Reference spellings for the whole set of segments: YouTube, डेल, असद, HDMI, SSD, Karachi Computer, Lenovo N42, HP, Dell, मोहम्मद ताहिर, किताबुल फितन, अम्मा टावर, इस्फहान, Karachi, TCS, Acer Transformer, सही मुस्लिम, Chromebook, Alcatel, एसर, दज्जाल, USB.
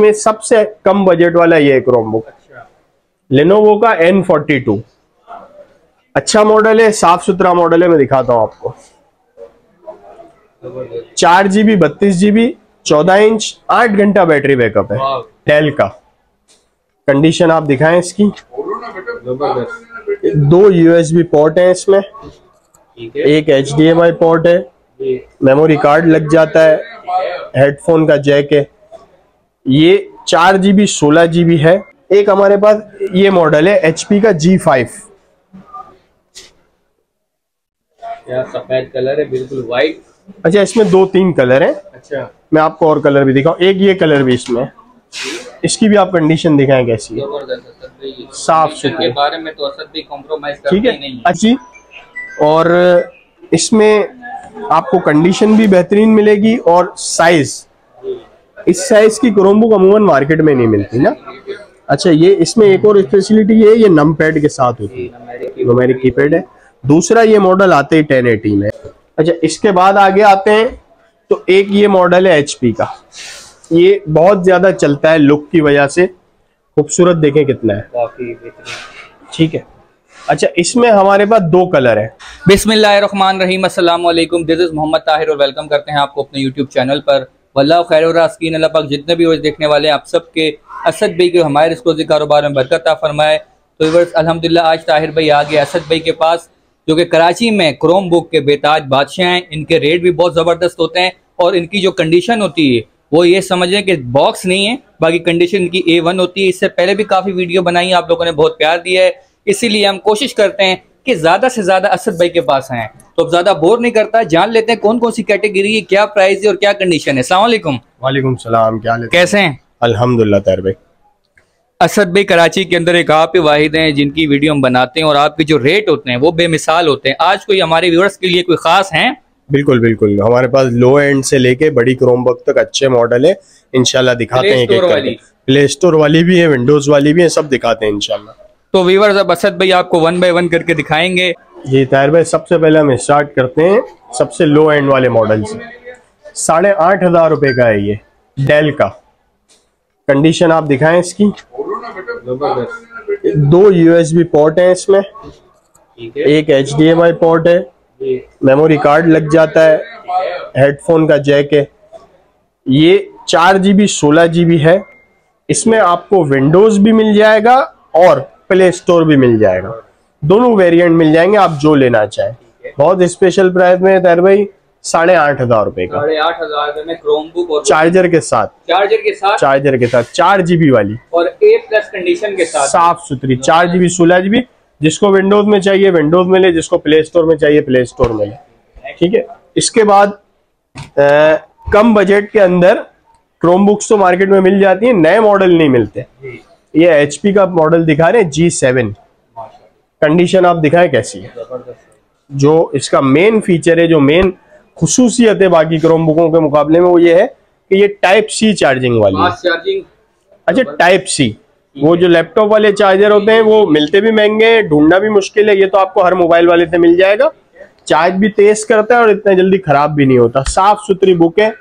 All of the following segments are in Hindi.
में सबसे कम बजट वाला ये क्रोमबुक लेनोवो का N42 अच्छा मॉडल है, साफ सुथरा मॉडल है। मैं दिखाता हूं आपको 4GB 32GB 14 इंच 8 घंटा बैटरी बैकअप है डेल का। कंडीशन आप दिखाएं इसकी, दो USB पोर्ट है इसमें, एक HDMI पोर्ट है, मेमोरी कार्ड लग जाता है, हेडफोन का जैक है। ये 4GB 16GB है। एक हमारे पास ये मॉडल है HP का G5, सफेद कलर है बिल्कुल वाइट। अच्छा इसमें 2-3 कलर है। अच्छा मैं आपको और कलर भी दिखाऊं, एक ये कलर भी इसमें। इसकी भी आप कंडीशन दिखाएं कैसी है, साफ सुथरे बारे में तो असद भी कॉम्प्रोमाइज करते नहीं है। अच्छी और इसमें आपको कंडीशन भी बेहतरीन मिलेगी और साइज, इस साइज की क्रोमबुक अमूमन मार्केट में नहीं मिलती ना। अच्छा ये इसमें एक और स्पेशलिटी है, ये नम पैड के साथ होती है, न्यूमेरिक कीपैड है। दूसरा ये मॉडल आते ही 1080 में। अच्छा इसके बाद आगे आते हैं तो एक ये मॉडल है HP का, ये बहुत ज्यादा चलता है लुक की वजह से, खूबसूरत देखें कितना है, काफी ठीक है। अच्छा इसमें हमारे पास 2 कलर है। बिस्मिल्लाहिर्रहमानिर्रहीम, अस्सलाम वालेकुम, दिस इज मोहम्मद ताहिर और वेलकम करते हैं आपको अपने YouTube चैनल पर। वल्लाह खैर और रास्कीन, अल्लाह पाक जितने भी रोज देखने वाले हैं आप सब के असद भाई के हमारे रिस्कोजी कारोबार में बरकत अता फरमाए। तो व्यूअर्स अल्हम्दुलिल्लाह आज ताहिर भाई आ गए असद भाई के पास, जो कि कराची में क्रोमबुक के बेताज बादशाह हैं। इनके रेट भी बहुत ज़बरदस्त होते हैं और इनकी जो कंडीशन होती है वो ये समझें कि बॉक्स नहीं है, बाकी कंडीशन इनकी A1 होती है। इससे पहले भी काफ़ी वीडियो बनाई, आप लोगों ने बहुत प्यार दिया है, इसीलिए हम कोशिश करते हैं कि ज़्यादा से ज़्यादा असद भाई के पास आएँ। तो अब ज़्यादा बोर नहीं करता, जान लेते हैं कौन कौन सी कैटेगरी है, क्या प्राइस है और क्या कंडीशन है। अस्सलाम वालेकुम। वालेकुम सलाम, क्या हाल है, कैसे हैं? अल्हम्दुलिल्लाह ताहिर भाई। असद भाई कराची के अंदर एक आप वाहिद हैं जिनकी वीडियो हम बनाते हैं और आपके जो रेट होते हैं वो बेमिसाल होते हैं। आज कोई हमारे व्यूअर्स के लिए कोई खास हैं? बिल्कुल बिल्कुल, हमारे पास लो एंड से लेके बड़ी क्रोमबुक तक अच्छे मॉडल है, इंशाल्लाह दिखाते हैं। एक प्ले स्टोर वाली भी है, विंडोज वाली भी है, सब दिखाते हैं इंशाल्लाह। तो व्यूअर्स अब असद भाई आपको 1 बाय 1 करके दिखाएंगे। जी ताहिर भाई, सबसे पहले हम स्टार्ट करते हैं सबसे लो एंड वाले मॉडल से। 8,500 रुपये का है ये डेल का। कंडीशन आप दिखाएं इसकी, दो USB पोर्ट है इसमें, एक HDMI पोर्ट है, मेमोरी कार्ड लग जाता है, हेडफोन का जैक है। ये 4GB 16GB है। इसमें आपको विंडोज भी मिल जाएगा और प्ले स्टोर भी मिल जाएगा, दोनों वेरिएंट मिल जाएंगे, आप जो लेना चाहें। बहुत स्पेशल प्राइस में ताहिर भाई, 8,500 रुपए का। 8,500 रुपए में क्रोमबुक और चार्जर के साथ 4GB वाली और A+ कंडीशन के साथ, साफ सुथरी 4GB 16GB। जिसको विंडोज में चाहिए विंडोज में ले, जिसको प्ले स्टोर में चाहिए प्ले स्टोर में ले, ठीक है। इसके बाद कम बजट के अंदर क्रोमबुक्स तो मार्केट में मिल जाती है, नए मॉडल नहीं मिलते। ये HP का मॉडल दिखा रहे हैं G7। कंडीशन आप दिखाए कैसी है। जो इसका मेन फीचर है, जो मेन खुसूसियत है बाकी क्रोमबुकों के मुकाबले में, वो ये है कि ये Type-C चार्जिंग वाली है। चार्जिंग अच्छा Type-C, वो जो लैपटॉप वाले चार्जर होते हैं वो मिलते भी महंगे हैं, ढूंढना भी मुश्किल है, ये तो आपको हर मोबाइल वाले से मिल जाएगा। चार्ज भी तेज करता है और इतना जल्दी खराब भी नहीं होता। साफ सुथरी बुक है,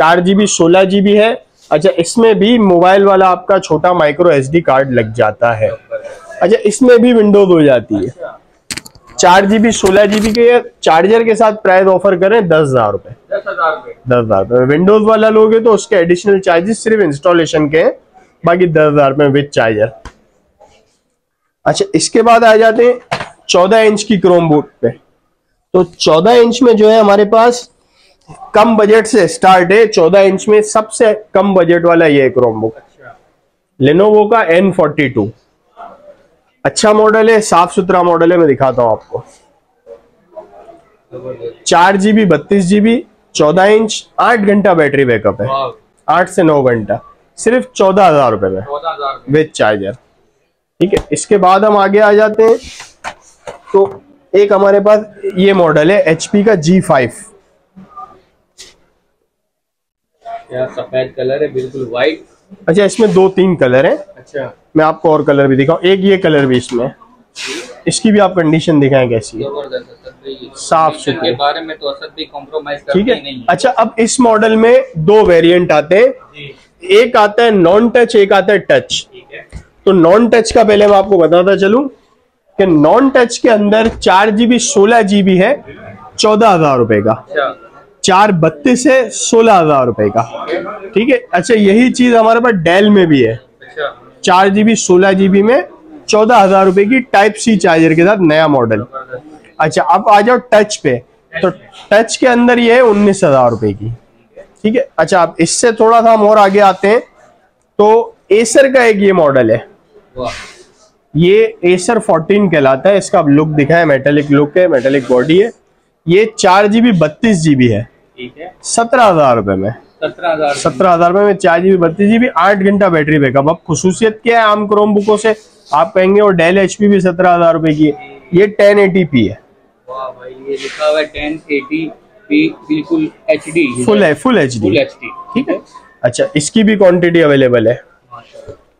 4GB 16GB है। अच्छा इसमें भी मोबाइल वाला आपका छोटा माइक्रो SD कार्ड लग जाता है। अच्छा इसमें भी विंडोज हो जाती है। 4GB 16GB के चार्जर के साथ प्राइस ऑफर करें 10,000 रुपए। 10,000 रुपए विंडोज वाला लोगे तो उसके एडिशनल चार्जेस सिर्फ इंस्टॉलेशन के हैं, बाकी 10,000 रुपए विद चार्जर। अच्छा इसके बाद आ जाते हैं 14 इंच की क्रोमबुक पे। तो 14 इंच में जो है हमारे पास कम बजट से स्टार्ट है। 14 इंच में सबसे कम बजट वाला ये क्रोमबुक लेनोवो का N42 अच्छा मॉडल है, साफ सुथरा मॉडल है। मैं दिखाता हूं आपको 4GB 32GB 14 इंच 8 घंटा बैटरी बैकअप है, 8 से 9 घंटा, सिर्फ 14,000 रुपए में विद चार्जर, ठीक है। इसके बाद हम आगे आ जाते हैं तो एक हमारे पास ये मॉडल है HP का G5, सफेद कलर है बिल्कुल वाइट। अच्छा इसमें 2-3 कलर है। अच्छा मैं आपको और कलर भी दिखाऊं, एक ये कलर भी इसमें। इसकी भी आप कंडीशन दिखाएं कैसी है, साफ सुथरे बारे में तो असद भी कॉम्प्रोमाइज करते नहीं है। अच्छा अब इस मॉडल में 2 वेरिएंट आते हैं, एक आता है नॉन टच, एक आता है टच। तो नॉन टच का पहले मैं आपको बताता चलूं कि नॉन टच के अंदर 4 GB 16 GB है 14,000 रुपए का, 4/32 है 16,000 रुपए का, ठीक है। अच्छा यही चीज हमारे पास डेल में भी है, 4 GB 16 GB में 14,000 रुपए की टाइप सी चार्जर के साथ नया मॉडल। अच्छा अब आ जाओ टच पे, तो टच के अंदर ये है 19,000 रुपए की, ठीक है। अच्छा आप इससे थोड़ा सा हम और आगे आते हैं तो एसर का एक ये मॉडल है, ये एसर 14 कहलाता है, इसका लुक दिखा है, मेटेलिक लुक है, मेटेलिक बॉडी है। ये 4 GB 32 GB है, ठीक है, 17,000 रुपए में, 17,000 रुपए में 4 GB 32 GB, 8 घंटा बैटरी बैकअप। अब खुसूसियत क्या है आम क्रोमबुकों से आप कहेंगे, और डेल HP भी 17,000 रुपए की है, ये 1080p है। वाह भाई ये लिखा हुआ है 1080p, बिल्कुल HD फुल HD, ठीक है। अच्छा इसकी भी क्वांटिटी अवेलेबल है।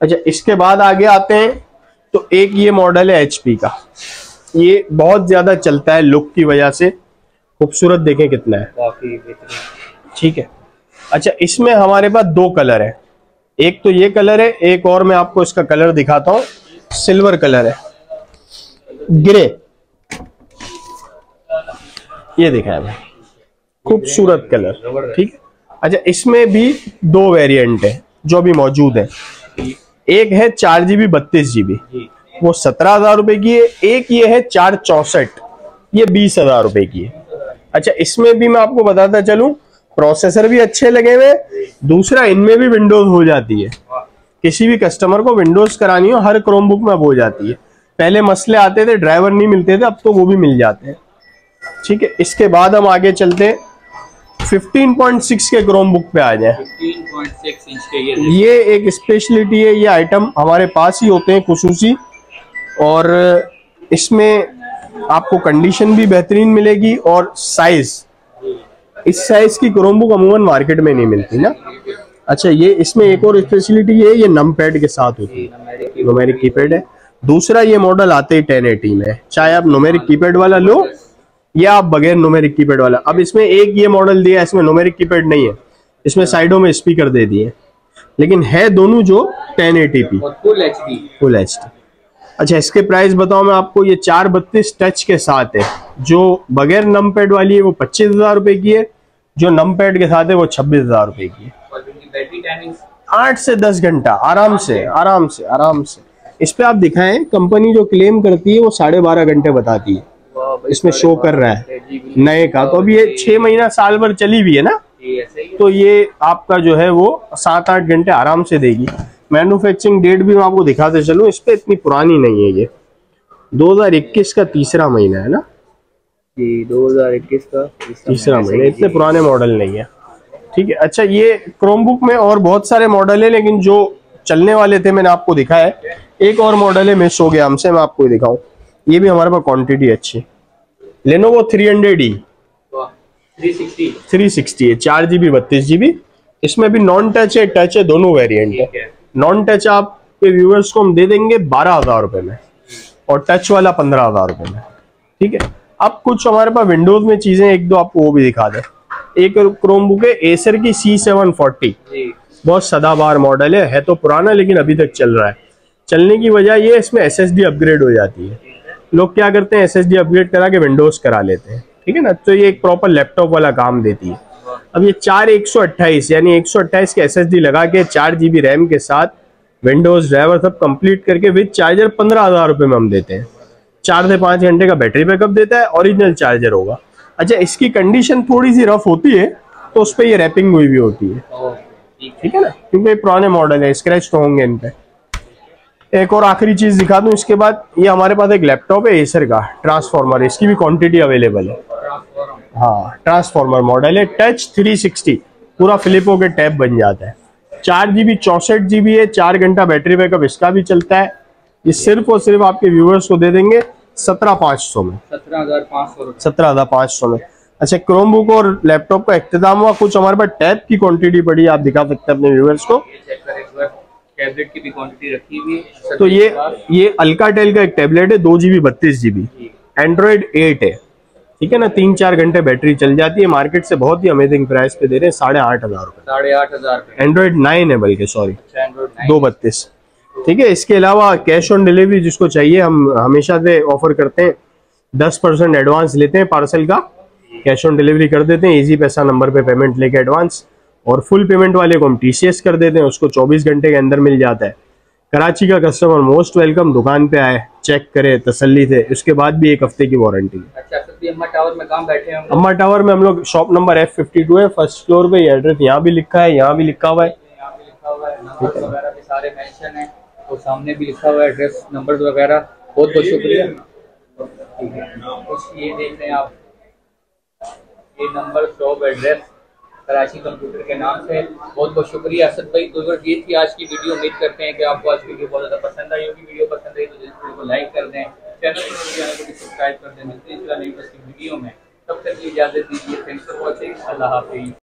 अच्छा इसके बाद आगे आते हैं तो एक ये मॉडल है HP का, ये बहुत ज्यादा चलता है लुक की वजह से, खूबसूरत देखें कितना है, ठीक है। अच्छा इसमें हमारे पास 2 कलर है, एक तो ये कलर है, एक और मैं आपको इसका कलर दिखाता हूँ, सिल्वर कलर है, ग्रे, ये दिखाया है, खूबसूरत कलर, ठीक है। अच्छा इसमें भी 2 वेरिएंट है जो भी मौजूद है, एक है 4 GB 32 GB वो 17,000 रुपए की है, एक ये है 464 ये 20,000 रुपए की है। अच्छा इसमें भी मैं आपको बताता चलूं प्रोसेसर भी अच्छे लगे हुए, दूसरा इनमें भी विंडोज हो जाती है, किसी भी कस्टमर को विंडोज करानी हो हर क्रोमबुक में अब हो जाती है, पहले मसले आते थे ड्राइवर नहीं मिलते थे, अब तो वो भी मिल जाते हैं, ठीक है। इसके बाद हम आगे चलते हैं 15.6 के क्रोमबुक पे आ जाए। 15.6 इंच के ये एक स्पेशलिटी है, ये आइटम हमारे पास ही होते हैं खुसूसी, और इसमें आपको कंडीशन भी बेहतरीन मिलेगी और साइज, इस साइज की क्रोमबुक अमूमन मार्केट में नहीं मिलती ना। अच्छा ये इसमें एक और स्पेशलिटी है, ये नमपैड के साथ होती है, न्यूमेरिक कीपैड है। दूसरा ये मॉडल आते ही 1080 में, चाहे आप न्यूमेरिक कीपैड वाला लो या आप बगैर न्यूमेरिक कीपैड वाला। अब इसमें एक ये मॉडल दिया, इसमें न्यूमेरिक कीपैड नहीं है, इसमें साइडों में स्पीकर दे दिए, लेकिन है दोनों जो 1080p फुल HD। अच्छा इसके प्राइस बताओ मैं आपको, ये 4/32 टच के साथ है, जो बगैर नमपैड वाली है वो 25,000 रुपए की है, जो नमपैड के साथ है वो 26,000 रुपए की है। बैटरी टाइमिंग 8 से 10 घंटा आराम से। इस पे आप दिखाएं, कंपनी जो क्लेम करती है वो 12.5 घंटे बताती है, इसमें शो कर रहा है नए का, तो अभी ये 6 महीना साल भर चली भी है ना, तो ये आपका जो है वो 7-8 घंटे आराम से देगी। मैन्युफैक्चरिंग डेट भी मैं आपको दिखाते चलूं, इस पे इतनी पुरानी नहीं है, ये 2021 का तीसरा महीना है ना, 2021 का तीसरा महीना, इतने पुराने मॉडल नहीं है, ठीक है। अच्छा ये क्रोमबुक में और बहुत सारे मॉडल है, लेकिन जो चलने वाले थे मैंने आपको दिखाया है, एक और मॉडल है मिस हो गया हमसे, मैं आपको दिखाऊं, ये भी हमारे पास क्वांटिटी अच्छी। Lenovo 300E 360 है, 4 GB 32 GB, इसमें भी नॉन टच है, टच है, दोनों वेरिएंट है। नॉन टच आपके व्यूअर्स को हम दे देंगे 12,000 रुपए में, और टच वाला 15,000 रुपए में, ठीक है। अब कुछ हमारे पास विंडोज में चीजें 1-2 आपको वो भी दिखा दें। एक क्रोमबुक है एसर की C740, बहुत सदाबहार मॉडल है तो पुराना लेकिन अभी तक चल रहा है। चलने की वजह ये, इसमें SSD अपग्रेड हो जाती है, लोग क्या करते हैं SSD अपग्रेड करा के विंडोज करा लेते हैं, ठीक है ना, तो ये एक प्रॉपर लैपटॉप वाला काम देती है। अब ये 4 128 यानी 128 के SSD लगा के 4 GB रैम के साथ विंडोज ड्राइवर सब कंप्लीट करके विद चार्जर 15,000 रुपए में हम देते हैं, 4 से 5 घंटे का बैटरी बैकअप देता है, ओरिजिनल चार्जर होगा। अच्छा इसकी कंडीशन थोड़ी सी रफ होती है तो उस पर यह रैपिंग हुई भी होती है, ठीक है ना, क्योंकि पुराने मॉडल है, स्क्रैच तो होंगे इन पे। एक और आखिरी चीज दिखा दूं, इसके बाद ये हमारे पास एक लैपटॉप है एसर का ट्रांसफॉर्मर, इसकी भी क्वांटिटी अवेलेबल है, हाँ ट्रांसफॉर्मर मॉडल है, टच 360 पूरा फ्लिप होकर टैब बन जाता है, 4 GB 64 GB है, 4 घंटा बैटरी बैकअप इसका भी चलता है। ये सिर्फ और सिर्फ आपके व्यूअर्स को दे देंगे 17,500 में, 17,500 में। अच्छा क्रोमबुक और लैपटॉप का इख्तिताम हुआ, कुछ हमारे पास टैब की क्वांटिटी पड़ी, आप दिखा सकते हैं अपने व्यूअर्स को, टैबलेट की भी क्वांटिटी रखी हुई है। तो ये अल्काटेल का एक टैबलेट है, 2 GB 32 GB, Android 8 है, ठीक है ना, 3-4 घंटे बैटरी चल जाती है। मार्केट से बहुत ही अमेजिंग प्राइस पे दे रहे हैं, 8,500 रुपए, 8,500। Android 9 है बल्कि, सॉरी 232। ठीक है, इसके अलावा कैश ऑन डिलीवरी जिसको चाहिए हम हमेशा से ऑफर करते हैं, 10% एडवांस लेते हैं पार्सल का, कैश ऑन डिलीवरी कर देते हैं इजी पैसा नंबर पे पेमेंट लेके एडवांस, और फुल पेमेंट वाले को हम TCS कर देते हैं, उसको 24 घंटे के अंदर मिल जाता है। कराची का कस्टमर मोस्ट वेलकम, दुकान पे आए, चेक करे तसल्ली से, उसके बाद भी 1 हफ्ते की वारंटी है। अच्छा, अम्मा टावर में काम बैठे हैं। अम्मा टावर में हम लोग, शॉप नंबर F52 है, फर्स्ट फ्लोर पे। एड्रेस यहाँ भी लिखा है, यहाँ भी लिखा हुआ है, और सामने भी लिखा हुआ है एड्रेस नंबर वगैरह। बहुत बहुत शुक्रिया। ये देख रहे हैं आप, ये number shop address Karachi computer के नाम से। बहुत बहुत शुक्रिया असद भाई। तो ये थी आज की वीडियो, उम्मीद करते हैं कि आपको आज वीडियो बहुत ज़्यादा पसंद आई होगी। वीडियो पसंद आई तो जरूर को लाइक कर दें, चैनल को सब्सक्राइब कर दें। मिलते हैं वीडियो में, तब तक इजाज़त दीजिए। Thanks for watching. अल्लाह हाफिज़।